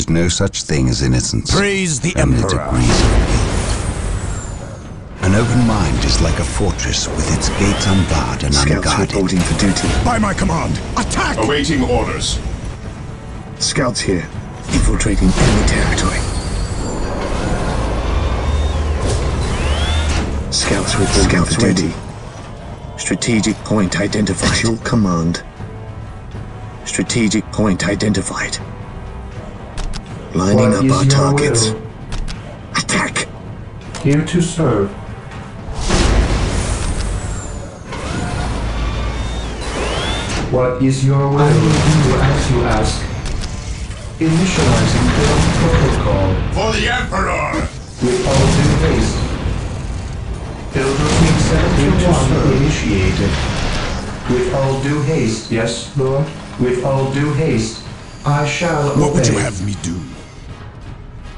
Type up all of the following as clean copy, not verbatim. is no such thing as innocence. Praise the Emperor. An open mind is like a fortress with its gates unbarred and unguarded. Scouts reporting for duty. By my command, attack! Awaiting orders. Scouts here, infiltrating enemy territory. Scouts reporting for duty. Strategic point identified. At your command. Strategic point identified. Lining up our targets. Attack! Here to serve. What is your will? I will do as you ask. Initializing build protocol. For the Emperor! With all in place. Build routine 7-1 initiated. With all due haste. Yes, Lord? With all due haste. I shall obey. What would you have me do?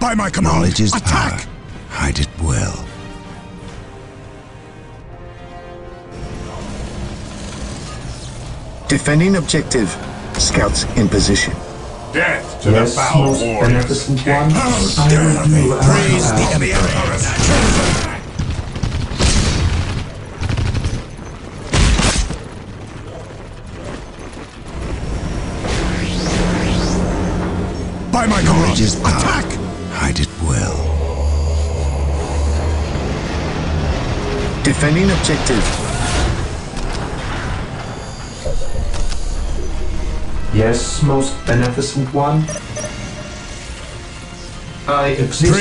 By my command, knowledge is power. Hide it well. Defending objective. Scouts in position. Death to the foul war. Praise the Emperor. By my command, attack! Hide it well. Defending objective. Yes, most beneficent one. I exist.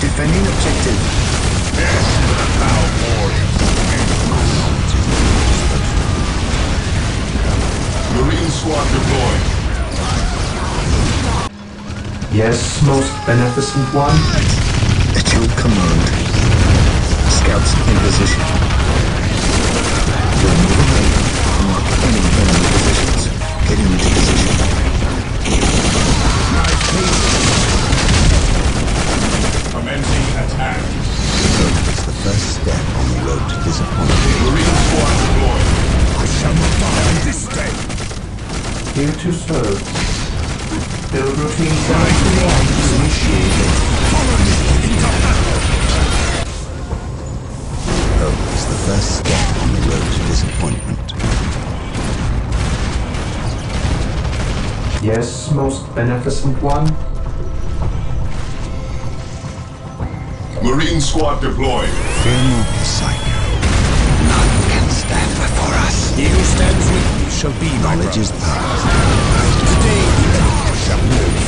Defending objective. Marine squad deployed. Yes, most beneficent one. At your command. Scouts in position. We're moving away. Unlock any enemy positions. Getting into position. Commencing attack. It's the first step on the road to disappointment. Marine squad deployed. I shall not die this day. Here to serve. Build routine 7-1 initiated. Follow me into battle. It's the first step on the road to disappointment. Yes, most beneficent one. Marine squad deployed. Fear not the psycho. None can stand before us. He who stands with me shall be my brother. Knowledge is power. Today the Emperor shall know.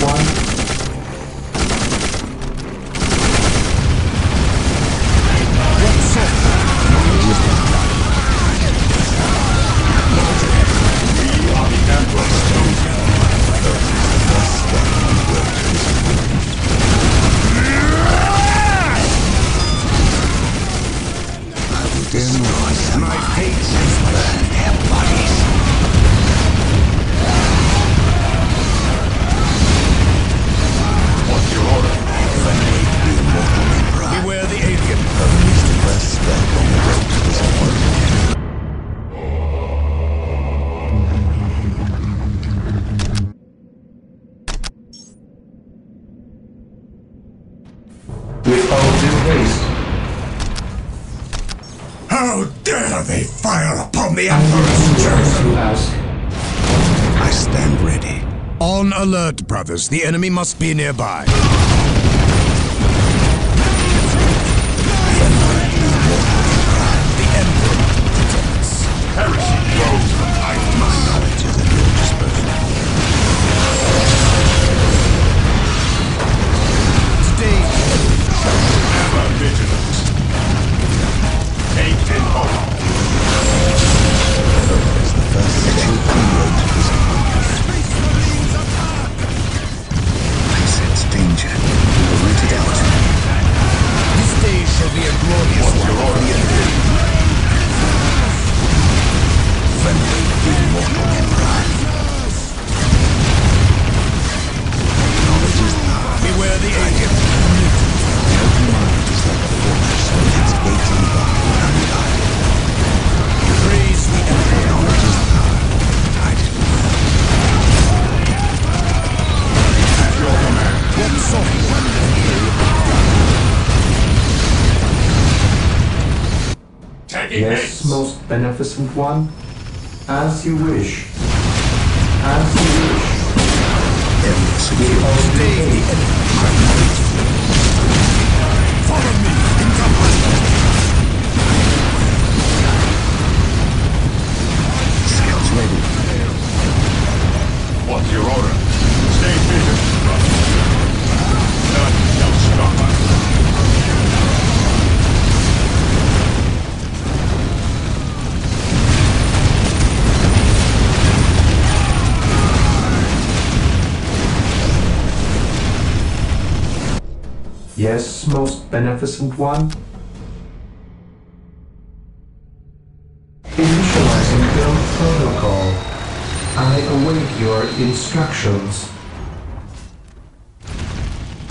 Bodies. How dare they fire upon the Emperor's chosen! I stand ready. On alert, brothers. The enemy must be nearby. The Emperor protects. Perishing goes from my knowledge is at your disposal. Today, ever vigilant. Faith in hope. Hope is the first section of the road to visit. Danger. We will root it out. This day shall be a glorious one for the enemy. Friendly, the immortal Emperor. Knowledge is power. Beware the alien. The open mind is like a fortress with its gates unbarred and unguarded. Praise the Emperor. Knowledge is power. Hide it. At your command. What sort of wonder? Yes, most beneficent one. As you wish. As you wish. We are staying the enemy. Follow me into my life. Scouts ready. What's your order? Stay vigilant. None shall stop us. Yes, most beneficent one. Initializing build protocol. I await your instructions.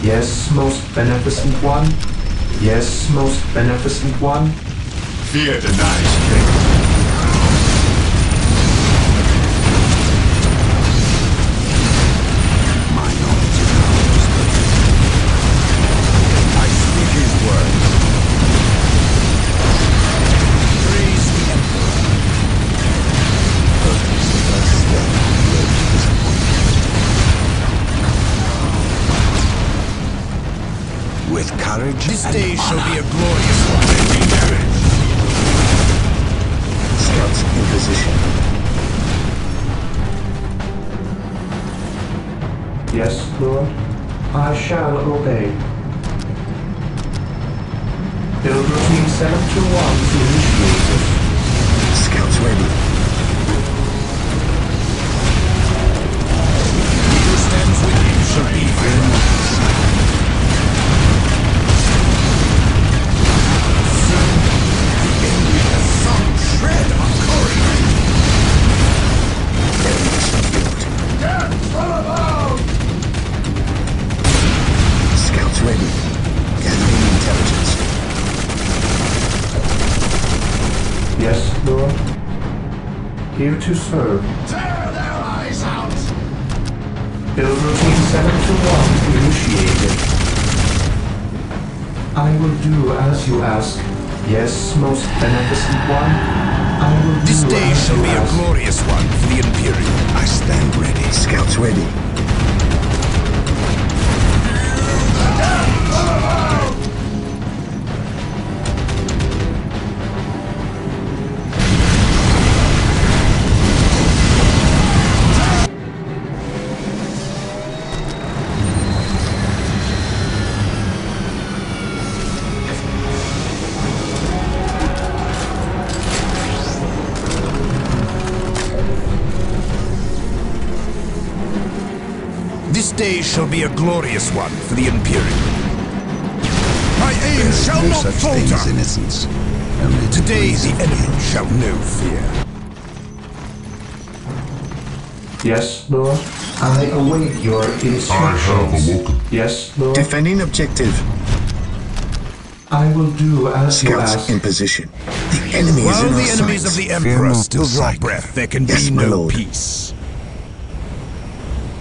Yes, most beneficent one. Yes, most beneficent one. Fear denies faith. My knowledge is not respected. I speak his words. Praise the Emperor. Hope is the first step on the road to disappointment. With courage, this day shall be a glorious one. Scouts in position. Yes, Lord. I shall obey. Build routine 7-1 to initiate. Scouts ready. He who stands with you shall be feared not. Scouts ready. Gathering intelligence. Yes, Lord. Here to serve. Tear their eyes out! Build routine 7-1 initiated. I will do as you ask. Yes, most beneficent one. I will this do day shall be ask. A glorious one for the Imperium. I stand ready. Scouts ready. This day shall be a glorious one for the Imperium. My aim there shall no not falter. Innocence. Only today the enemy shall know fear. Yes, Lord. I await your instructions. I have awoken. Yes, Lord. Defending objective. I will do as you ask. Scouts in position. The enemy is in our sights. While the enemies of the Emperor still draw breath, there can be no peace.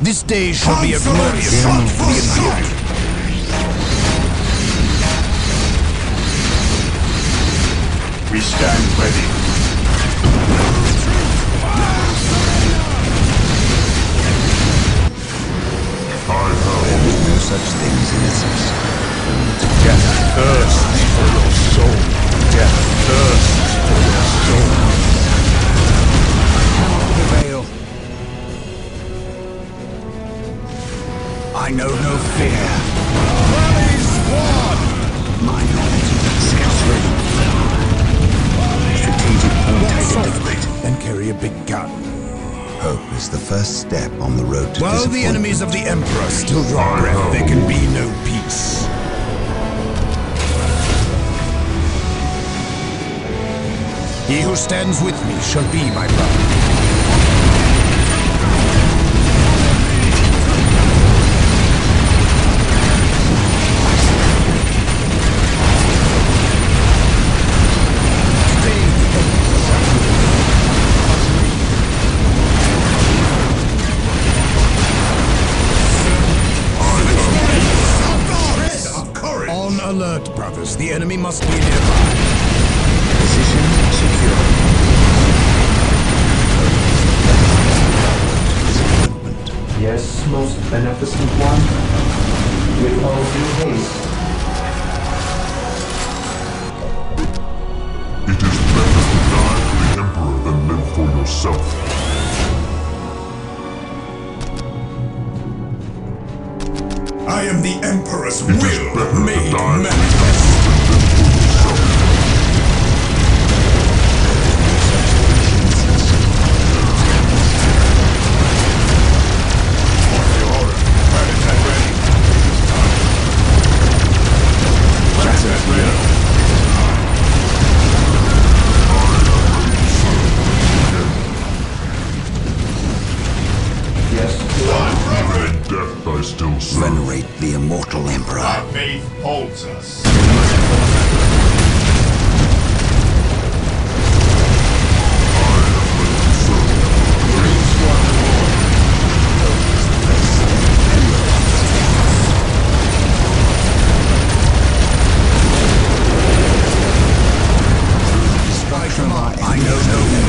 This day shall be a glorious one for the Imperium. We stand ready. Such things in essence. Death thirsts for your soul. Death thirsts for your soul. Fail. I know no fear. Rally squad! My knowledge scattered. Strategic point and carry a big gun. Hope is the first step on the road to disappointment. While the enemies of the Emperor still draw breath, there can be no peace. He who stands with me shall be my brother. Alert, brothers. The enemy must be nearby. Position secure. Yes, most beneficent one. With all due haste. It is better to die for the Emperor than live for yourself. I am the Emperor's will made manifest. Venerate the immortal Emperor. Our faith holds us. I know no fear.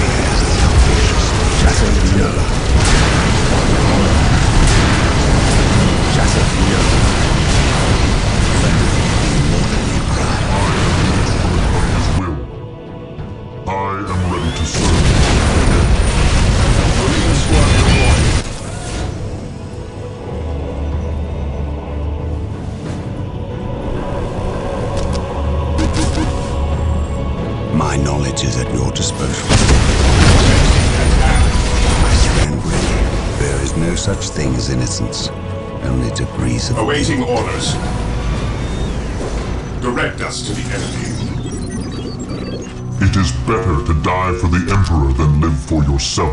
My knowledge is at your disposal. I stand ready. There is no such thing as innocence, only degrees of... Awaiting orders. Direct us to the enemy. It is better to die for the Emperor than live for yourself.